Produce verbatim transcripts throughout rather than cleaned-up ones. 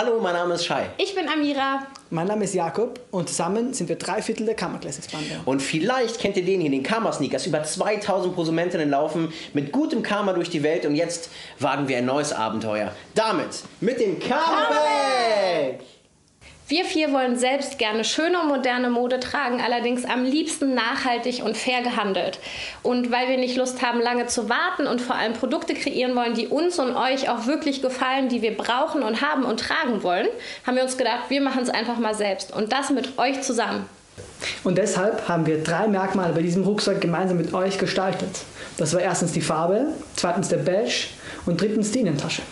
Hallo, mein Name ist Shai. Ich bin Amira. Mein Name ist Jakob und zusammen sind wir drei Viertel der Karma Classics Bande. Und vielleicht kennt ihr den hier, den Karma Sneakers. Über zweitausend Prosumentinnen laufen mit gutem Karma durch die Welt und jetzt wagen wir ein neues Abenteuer. Damit mit dem Karma-Ball! Wir vier wollen selbst gerne schöne und moderne Mode tragen, allerdings am liebsten nachhaltig und fair gehandelt. Und weil wir nicht Lust haben, lange zu warten und vor allem Produkte kreieren wollen, die uns und euch auch wirklich gefallen, die wir brauchen und haben und tragen wollen, haben wir uns gedacht, wir machen es einfach mal selbst und das mit euch zusammen. Und deshalb haben wir drei Merkmale bei diesem Rucksack gemeinsam mit euch gestaltet. Das war erstens die Farbe, zweitens der Badge und drittens die Innentasche.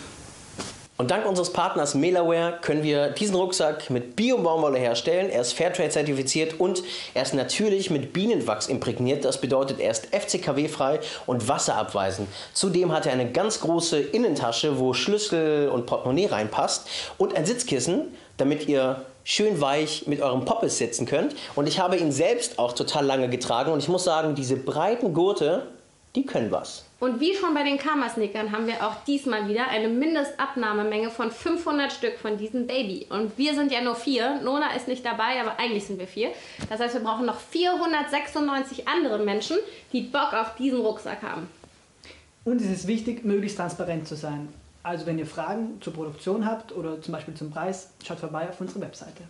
Und dank unseres Partners MelaWear können wir diesen Rucksack mit Bio-Baumwolle herstellen. Er ist Fairtrade zertifiziert und er ist natürlich mit Bienenwachs imprägniert. Das bedeutet, er ist F C K W-frei und wasserabweisend. Zudem hat er eine ganz große Innentasche, wo Schlüssel und Portemonnaie reinpasst und ein Sitzkissen, damit ihr schön weich mit eurem Poppes sitzen könnt. Und ich habe ihn selbst auch total lange getragen und ich muss sagen, diese breiten Gurte, die können was. Und wie schon bei den Karma-Sneakern haben wir auch diesmal wieder eine Mindestabnahmemenge von fünfhundert Stück von diesem Baby. Und wir sind ja nur vier. Nona ist nicht dabei, aber eigentlich sind wir vier. Das heißt, wir brauchen noch vierhundertsechsundneunzig andere Menschen, die Bock auf diesen Rucksack haben. Und es ist wichtig, möglichst transparent zu sein. Also wenn ihr Fragen zur Produktion habt oder zum Beispiel zum Preis, schaut vorbei auf unsere Webseite.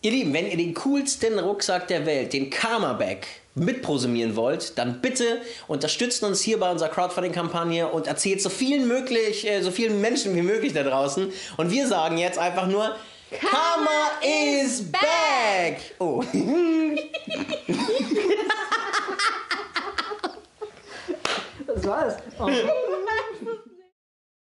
Ihr Lieben, wenn ihr den coolsten Rucksack der Welt, den Karma-Bag, mitprosumieren wollt, dann bitte unterstützt uns hier bei unserer Crowdfunding-Kampagne und erzählt so vielen, möglich, äh, so vielen Menschen wie möglich da draußen. Und wir sagen jetzt einfach nur, Karma is back! Oh. Das war's. Oh.